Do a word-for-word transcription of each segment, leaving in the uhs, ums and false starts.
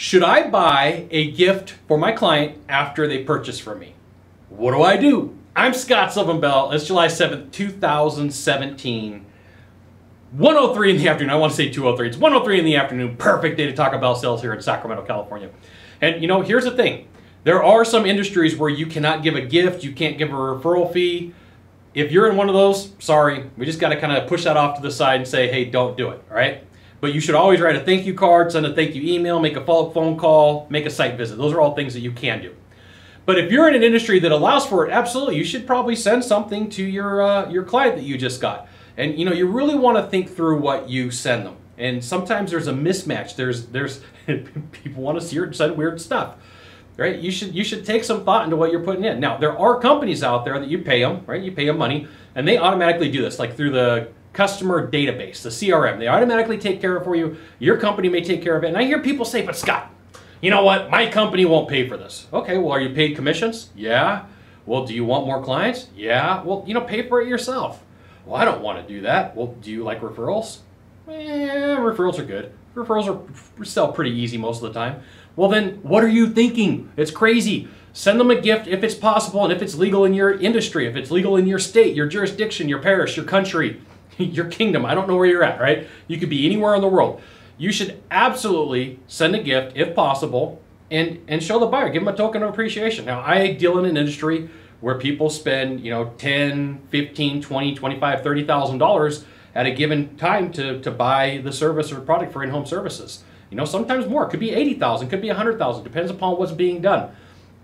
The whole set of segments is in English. Should I buy a gift for my client after they purchase from me? What do I do? I'm Scott Sylvan Bell. It's July seventh, two thousand seventeen. one oh three in the afternoon. I want to say two oh three. It's one oh three in the afternoon. Perfect day to talk about sales here in Sacramento, California. And you know, here's the thing. There are some industries where you cannot give a gift. You can't give a referral fee. If you're in one of those, sorry, we just got to kind of push that off to the side and say, hey, don't do it, all right? But you should always write a thank you card, send a thank you email, make a follow-up phone call, make a site visit. Those are all things that you can do. But if you're in an industry that allows for it, absolutely, you should probably send something to your, uh, your client that you just got. And you know, you really want to think through what you send them. And sometimes there's a mismatch. There's, there's people want to see or send weird stuff, right? You should, you should take some thought into what you're putting in. Now, there are companies out there that you pay them, right? You pay them money and they automatically do this, like through the customer database, the C R M. They automatically take care of it for you. Your company may take care of it. And I hear people say, but Scott, you know what? My company won't pay for this. Okay, well, are you paid commissions? Yeah. Well, do you want more clients? Yeah. Well, you know, pay for it yourself. Well, I don't want to do that. Well, do you like referrals? Eh, referrals are good. Referrals are sell pretty easy most of the time. Well, then what are you thinking? It's crazy. Send them a gift if it's possible and if it's legal in your industry, if it's legal in your state, your jurisdiction, your parish, your country, your kingdom. I don't know where you're at, right? You could be anywhere in the world. You should absolutely send a gift if possible and, and show the buyer. Give them a token of appreciation. Now, I deal in an industry where people spend, you know, ten, fifteen, twenty, twenty-five, thirty thousand dollars at a given time to, to buy the service or product for in-home services. You know, sometimes more. It could be eighty thousand dollars, could be one hundred thousand dollars, depends upon what's being done.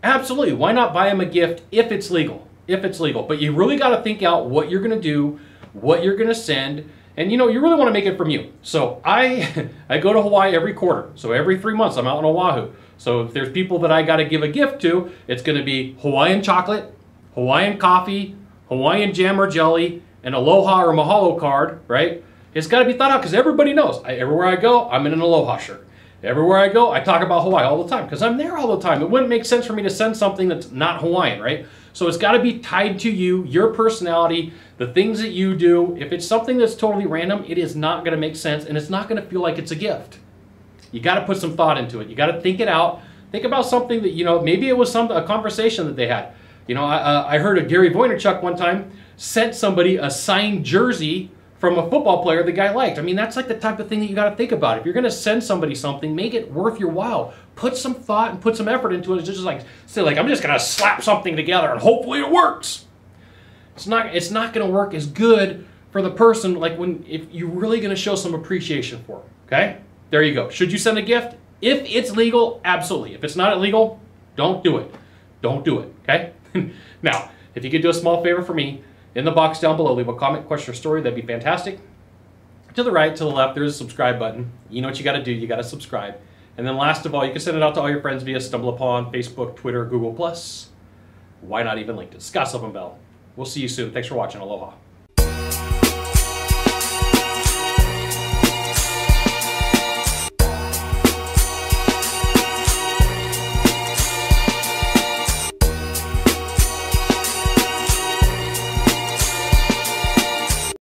Absolutely, why not buy them a gift if it's legal, if it's legal. But you really gotta think out what you're gonna do, what you're gonna send, and you know, you really wanna make it from you. So I, I go to Hawaii every quarter. So every three months I'm out in Oahu. So if there's people that I gotta give a gift to, it's gonna be Hawaiian chocolate, Hawaiian coffee, Hawaiian jam or jelly, an aloha or mahalo card, right? It's got to be thought out because everybody knows. I, everywhere I go, I'm in an aloha shirt. Everywhere I go, I talk about Hawaii all the time because I'm there all the time. It wouldn't make sense for me to send something that's not Hawaiian, right? So it's got to be tied to you, your personality, the things that you do. If it's something that's totally random, it is not going to make sense and it's not going to feel like it's a gift. You got to put some thought into it. You got to think it out. Think about something that, you know, maybe it was some, a conversation that they had. You know, I, uh, I heard of Gary Vaynerchuk one time sent somebody a signed jersey from a football player the guy liked. I mean, that's like the type of thing that you got to think about. If you're going to send somebody something, make it worth your while. Put some thought and put some effort into it. It's just like, say like, I'm just going to slap something together and hopefully it works. It's not, it's not going to work as good for the person like when, if you're really going to show some appreciation for them, okay? There you go. Should you send a gift? If it's legal, absolutely. If it's not illegal, don't do it. Don't do it, okay? Now, if you could do a small favor for me, in the box down below, leave a comment, question, or story. That'd be fantastic. To the right, to the left, there's a subscribe button. You know what you got to do. You got to subscribe. And then last of all, you can send it out to all your friends via StumbleUpon, Facebook, Twitter, Google Plus. Why not even LinkedIn? Scott Sylvan Bell. We'll see you soon. Thanks for watching. Aloha.